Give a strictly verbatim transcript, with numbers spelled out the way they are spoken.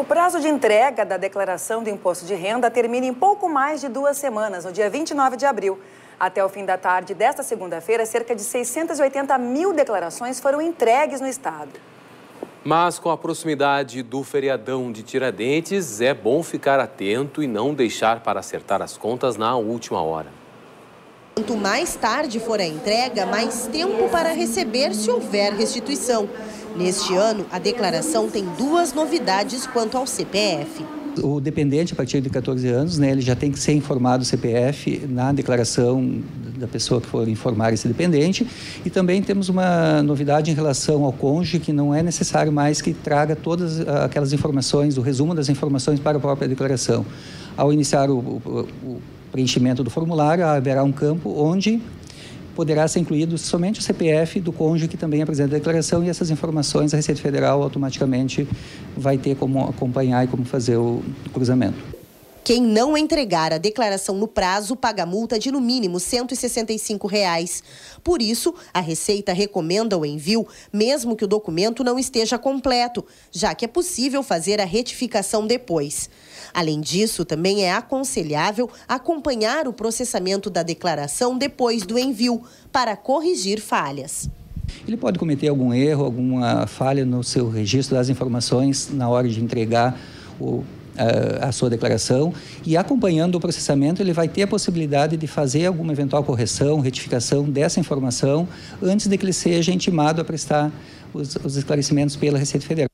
O prazo de entrega da declaração do Imposto de Renda termina em pouco mais de duas semanas, no dia vinte e nove de abril. Até o fim da tarde desta segunda-feira, cerca de seiscentas e oitenta mil declarações foram entregues no estado. Mas com a proximidade do feriadão de Tiradentes, é bom ficar atento e não deixar para acertar as contas na última hora. Quanto mais tarde for a entrega, mais tempo para receber se houver restituição. Neste ano, a declaração tem duas novidades quanto ao C P F. O dependente, a partir de quatorze anos, né, ele já tem que ser informado o C P F na declaração da pessoa que for informar esse dependente. E também temos uma novidade em relação ao cônjuge, que não é necessário mais que traga todas aquelas informações, o resumo das informações para a própria declaração. Ao iniciar o... o, o preenchimento do formulário, haverá um campo onde poderá ser incluído somente o C P F do cônjuge que também apresenta a declaração, e essas informações a Receita Federal automaticamente vai ter como acompanhar e como fazer o cruzamento. Quem não entregar a declaração no prazo paga multa de no mínimo cento e sessenta e cinco reais. Por isso, a Receita recomenda o envio, mesmo que o documento não esteja completo, já que é possível fazer a retificação depois. Além disso, também é aconselhável acompanhar o processamento da declaração depois do envio, para corrigir falhas. Ele pode cometer algum erro, alguma falha no seu registro das informações na hora de entregar o a sua declaração, e acompanhando o processamento ele vai ter a possibilidade de fazer alguma eventual correção, retificação dessa informação antes de que ele seja intimado a prestar os, os esclarecimentos pela Receita Federal.